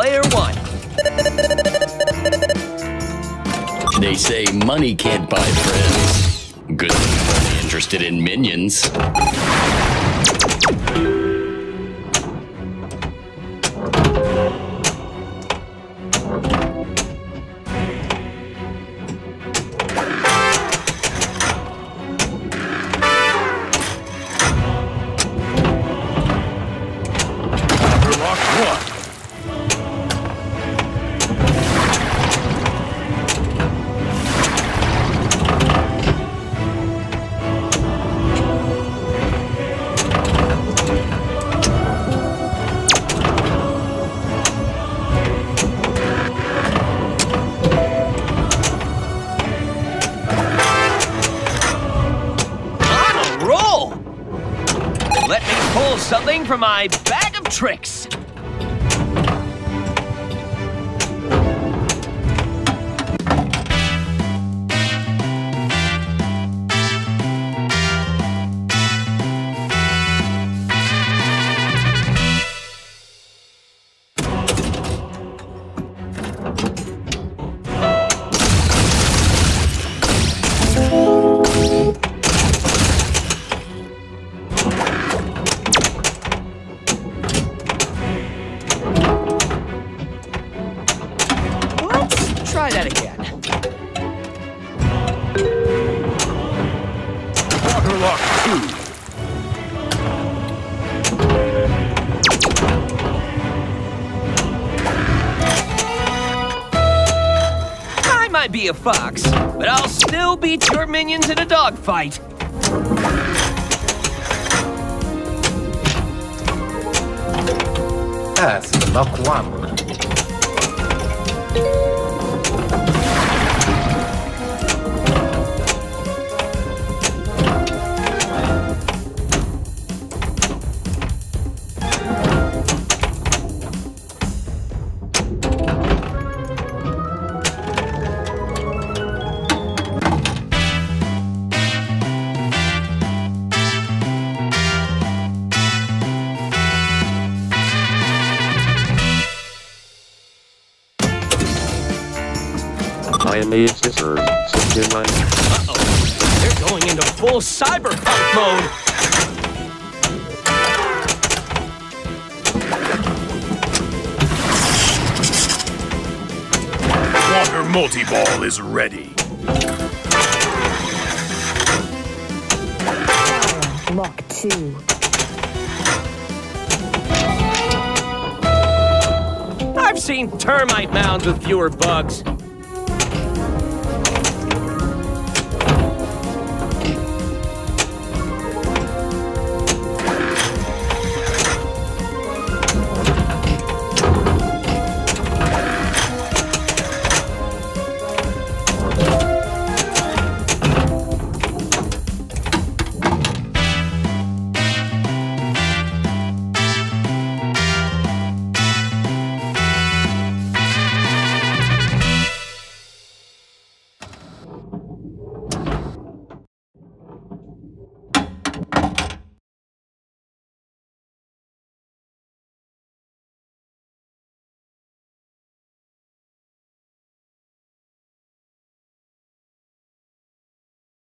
Player one. They say money can't buy friends. Good thing I'm only interested in minions. Something from my bag of tricks. I might be a fox, but I'll still beat your minions in a dogfight. That's luck one. Uh-oh, they're going into full cyberpunk mode! Water multi-ball is ready. Lock two. I've seen termite mounds with fewer bugs.